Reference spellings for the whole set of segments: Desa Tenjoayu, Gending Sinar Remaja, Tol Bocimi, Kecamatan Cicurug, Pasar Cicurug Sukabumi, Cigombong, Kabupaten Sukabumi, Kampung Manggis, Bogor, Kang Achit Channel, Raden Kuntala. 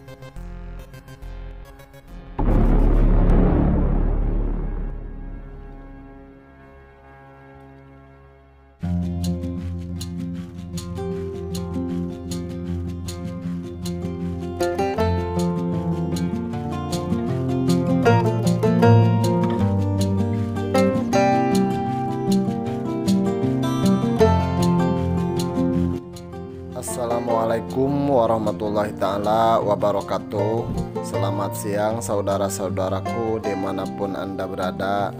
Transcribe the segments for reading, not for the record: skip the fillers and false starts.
Assalamualaikum warahmatullahi ta'ala wabarakatuh. Selamat siang saudara-saudaraku dimanapun Anda berada.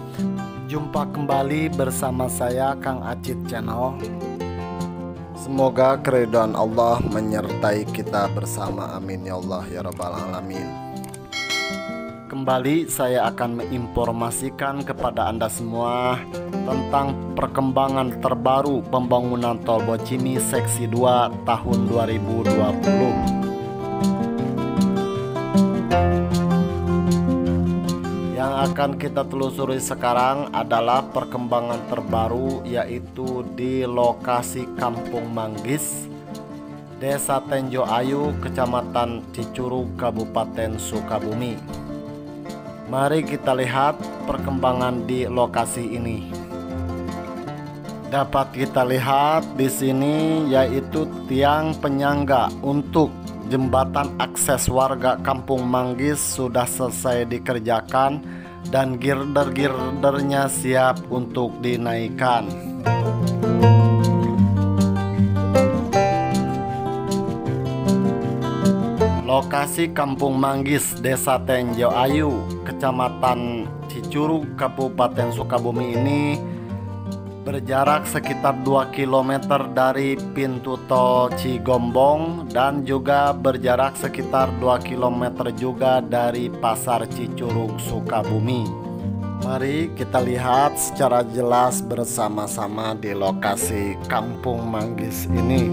Jumpa kembali bersama saya Kang Achit Channel. Semoga keridhaan Allah menyertai kita bersama, amin ya Allah ya rabbal alamin. Kembali saya akan menginformasikan kepada Anda semua tentang perkembangan terbaru pembangunan Tol Bocimi Seksi 2 tahun 2020. Yang akan kita telusuri sekarang adalah perkembangan terbaru, yaitu di lokasi Kampung Manggis, Desa Tenjoayu, Kecamatan Cicurug, Kabupaten Sukabumi. Mari kita lihat perkembangan di lokasi ini. Dapat kita lihat di sini yaitu tiang penyangga untuk jembatan akses warga Kampung Manggis sudah selesai dikerjakan dan girder-girdernya siap untuk dinaikkan. Lokasi Kampung Manggis, Desa Tenjoayu, Kecamatan Cicurug, Kabupaten Sukabumi ini berjarak sekitar 2 km dari pintu tol Cigombong dan juga berjarak sekitar 2 km juga dari Pasar Cicurug Sukabumi. Mari kita lihat secara jelas bersama-sama di lokasi Kampung Manggis ini.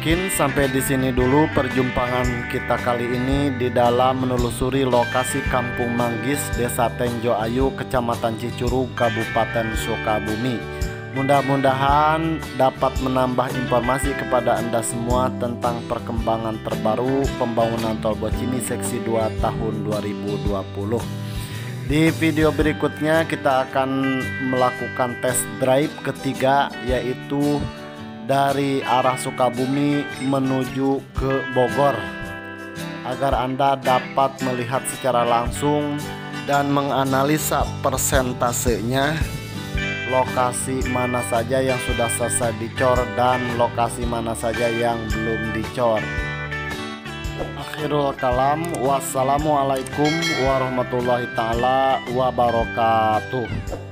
Mungkin sampai di sini dulu perjumpaan kita kali ini di dalam menelusuri lokasi Kampung Manggis, Desa Tenjoayu, Kecamatan Cicurug, Kabupaten Sukabumi. Mudah-mudahan dapat menambah informasi kepada Anda semua tentang perkembangan terbaru pembangunan Tol Bocimi Seksi 2 tahun 2020. Di video berikutnya kita akan melakukan test drive ketiga, yaitu dari arah Sukabumi menuju ke Bogor, agar Anda dapat melihat secara langsung dan menganalisa persentasenya, lokasi mana saja yang sudah selesai dicor dan lokasi mana saja yang belum dicor. Akhirul kalam, wassalamualaikum warahmatullahi taala wabarakatuh.